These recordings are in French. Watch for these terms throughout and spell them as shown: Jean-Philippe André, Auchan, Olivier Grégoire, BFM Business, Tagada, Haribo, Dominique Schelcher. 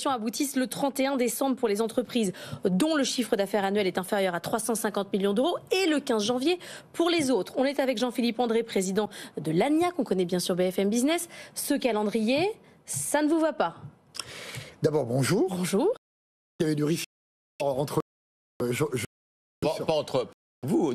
négociations aboutissent le 31 décembre pour les entreprises dont le chiffre d'affaires annuel est inférieur à 350 millions d'euros et le 15 janvier pour les autres. On est avec Jean-Philippe André, président de l'ANIA, qu'on connaît bien sur BFM Business. Ce calendrier, ça ne vous va pas? D'abord, bonjour. Bonjour. Il y avait du risque entre... Pas entre vous,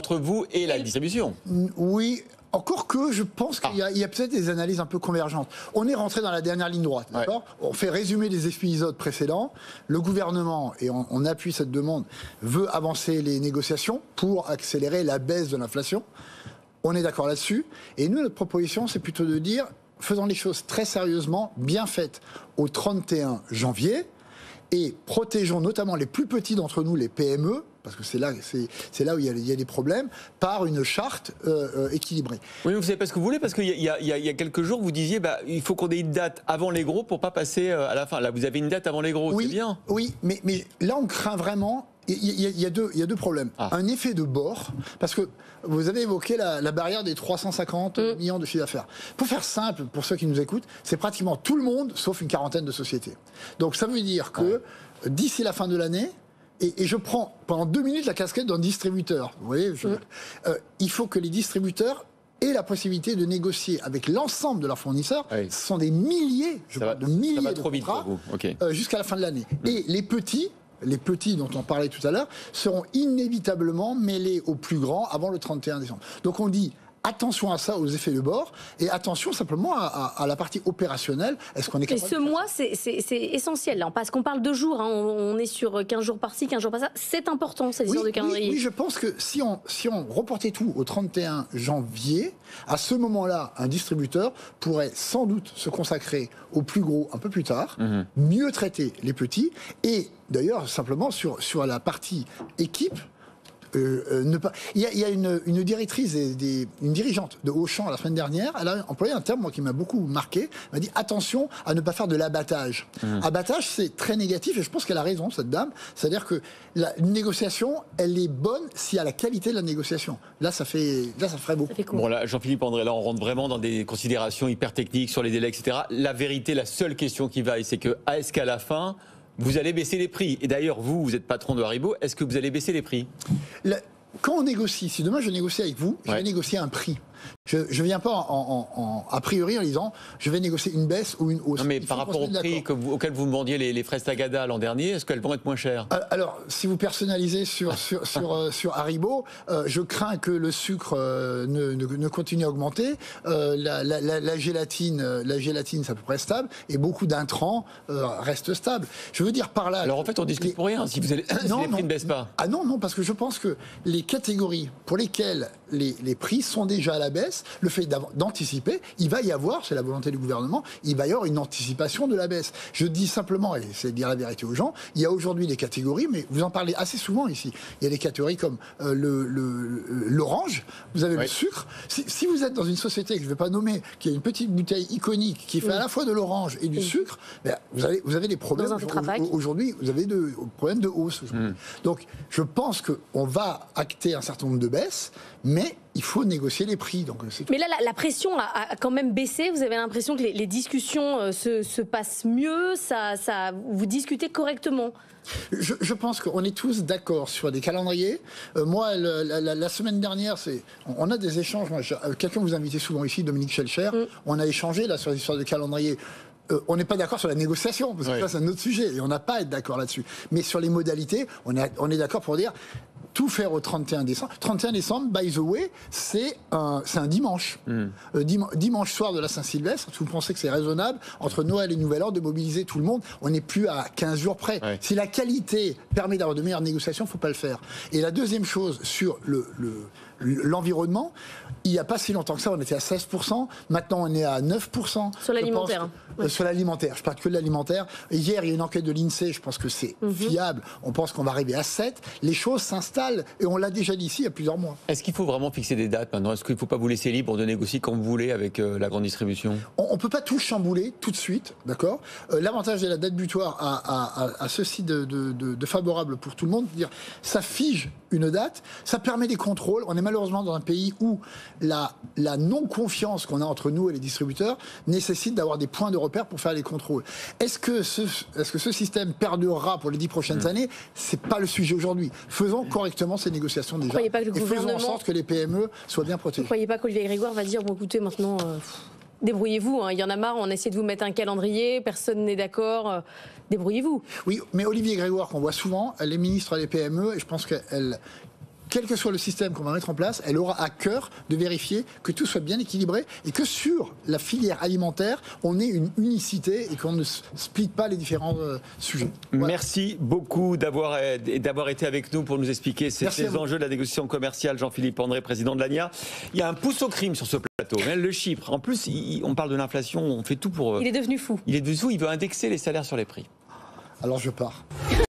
entre vous et la distribution. Oui, encore que je pense qu'il y a peut-être des analyses un peu convergentes. On est rentré dans la dernière ligne droite, d'accord ? On fait résumer les épisodes précédents. Le gouvernement, et on appuie cette demande, veut avancer les négociations pour accélérer la baisse de l'inflation. On est d'accord là-dessus. Et nous, notre proposition, c'est plutôt de dire, faisons les choses très sérieusement, bien faites, au 31 janvier, et protégeons notamment les plus petits d'entre nous, les PME, parce que c'est là où il y a des problèmes, par une charte équilibrée. Oui, mais vous savez pas ce que vous voulez, parce qu'il y a quelques jours, vous disiez il faut qu'on ait une date avant les gros pour ne pas passer à la fin. Là, vous avez une date avant les gros, oui, c'est bien. Oui, mais là, on craint vraiment... Il y a deux problèmes. Un effet de bord, parce que vous avez évoqué la barrière des 350 millions de chiffre d'affaires. Pour faire simple, pour ceux qui nous écoutent, c'est pratiquement tout le monde, sauf une quarantaine de sociétés. Donc ça veut dire que d'ici la fin de l'année, et je prends pendant 2 minutes la casquette d'un distributeur, vous voyez, il faut que les distributeurs aient la possibilité de négocier avec l'ensemble de leurs fournisseurs. Oui. Ce sont des milliers, de contrats, okay, jusqu'à la fin de l'année. Et les petits dont on parlait tout à l'heure, seront inévitablement mêlés aux plus grands avant le 31 décembre. Donc on dit attention à ça, aux effets de bord, et attention simplement à la partie opérationnelle. Est-ce qu'on est capable... Et ce mois, c'est essentiel, là, parce qu'on parle de jours, hein, on est sur 15 jours par-ci, 15 jours par-ça. C'est important, cette histoire de calendrier. Oui, je pense que si on reportait tout au 31 janvier, à ce moment-là, un distributeur pourrait sans doute se consacrer aux plus gros un peu plus tard, mieux traiter les petits, et d'ailleurs, simplement, sur la partie équipe, Il y a une directrice, une dirigeante de Auchan la semaine dernière, elle a employé un terme, moi, qui m'a beaucoup marqué, elle m'a dit attention à ne pas faire de l'abattage. Abattage, c'est très négatif, et je pense qu'elle a raison, cette dame, c'est-à-dire que une négociation, elle est bonne s'il y a la qualité de la négociation. Là, ça ferait beaucoup. Bon, là, Jean-Philippe André, là, on rentre vraiment dans des considérations hyper techniques sur les délais, etc. La vérité, la seule question qui vaille, c'est que, est-ce qu'à la fin... vous allez baisser les prix. Et d'ailleurs, vous êtes patron de Haribo, est-ce que vous allez baisser les prix ? Quand on négocie, si demain je négocie avec vous, je vais négocier un prix. Je ne viens pas a priori en disant je vais négocier une baisse ou une hausse. Non, mais par rapport au prix auquel vous vendiez les fraises Tagada l'an dernier, est-ce qu'elles vont être moins chères ? Alors, si vous personnalisez sur Haribo, je crains que le sucre ne continue à augmenter. La gélatine, c'est à peu près stable, et beaucoup d'intrants restent stables. Je veux dire par là. Alors en fait, on discute pour rien si vous allez, si les prix ne baissent pas. Ah non, non, parce que je pense que les catégories pour lesquelles les prix sont déjà à la baisse, le fait d'anticiper, il va y avoir, c'est la volonté du gouvernement, il va y avoir une anticipation de la baisse. Je dis simplement, et c'est dire la vérité aux gens, il y a aujourd'hui des catégories, mais vous en parlez assez souvent ici, il y a des catégories comme l'orange, vous avez le sucre. Si vous êtes dans une société, que je ne vais pas nommer, qui a une petite bouteille iconique, qui fait à la fois de l'orange et du sucre, ben vous avez des problèmes aujourd'hui, vous avez des problèmes de hausse. Donc je pense qu'on va acter un certain nombre de baisses, mais il faut négocier les prix. Donc mais là, la pression a quand même baissé. Vous avez l'impression que les discussions se passent mieux. Vous discutez correctement. Je pense qu'on est tous d'accord sur des calendriers. Moi, la semaine dernière, on a des échanges. Quelqu'un vous invitez souvent ici, Dominique Schelcher. On a échangé là, sur les histoires de calendrier. On n'est pas d'accord sur la négociation, parce que ça, c'est un autre sujet. Et on n'a pas à être d'accord là-dessus. Mais sur les modalités, on est d'accord pour dire... tout faire au 31 décembre. 31 décembre, by the way, c'est un dimanche. Dimanche soir de la Saint-Sylvestre, vous pensez que c'est raisonnable, entre Noël et Nouvel An, de mobiliser tout le monde. On n'est plus à 15 jours près. Ouais. Si la qualité permet d'avoir de meilleures négociations, il ne faut pas le faire. Et la deuxième chose, sur l'environnement, il n'y a pas si longtemps que ça, on était à 16%, maintenant on est à 9%. Sur l'alimentaire. Sur l'alimentaire, je parle que de l'alimentaire. Hier, il y a une enquête de l'INSEE, je pense que c'est fiable. On pense qu'on va arriver à 7. Les choses s'installent. Et on l'a déjà dit ici il y a plusieurs mois. Est-ce qu'il faut vraiment fixer des dates maintenant ? Est-ce qu'il ne faut pas vous laisser libre de négocier comme vous voulez avec la grande distribution ? On ne peut pas tout chambouler tout de suite, d'accord ? L'avantage de la date butoir à ceci de favorable pour tout le monde, c'est-à-dire ça fige une date, ça permet des contrôles, on est malheureusement dans un pays où la non-confiance qu'on a entre nous et les distributeurs nécessite d'avoir des points de repère pour faire les contrôles. Est-ce que ce système perdurera pour les 10 prochaines années? C'est pas le sujet aujourd'hui. Faisons correctement ces négociations déjà. Et faisons en sorte que les PME soient bien protégées. Vous ne croyez pas qu'Olivier Grégoire va dire, bon écoutez, maintenant... débrouillez-vous, hein. Il y en a marre, on essaie de vous mettre un calendrier, personne n'est d'accord, débrouillez-vous. Oui, mais Olivier Grégoire, qu'on voit souvent, elle est ministre des PME, et je pense qu'elle... quel que soit le système qu'on va mettre en place, elle aura à cœur de vérifier que tout soit bien équilibré et que sur la filière alimentaire, on ait une unicité et qu'on ne split pas les différents sujets. Voilà. Merci beaucoup d'avoir été avec nous pour nous expliquer ces enjeux de la négociation commerciale. Jean-Philippe André, président de l'ANIA. Il y a un pouce au crime sur ce plateau, le Chypre. En plus, on parle de l'inflation, on fait tout pour... Il est devenu fou. Il est devenu fou, il veut indexer les salaires sur les prix. Alors je pars.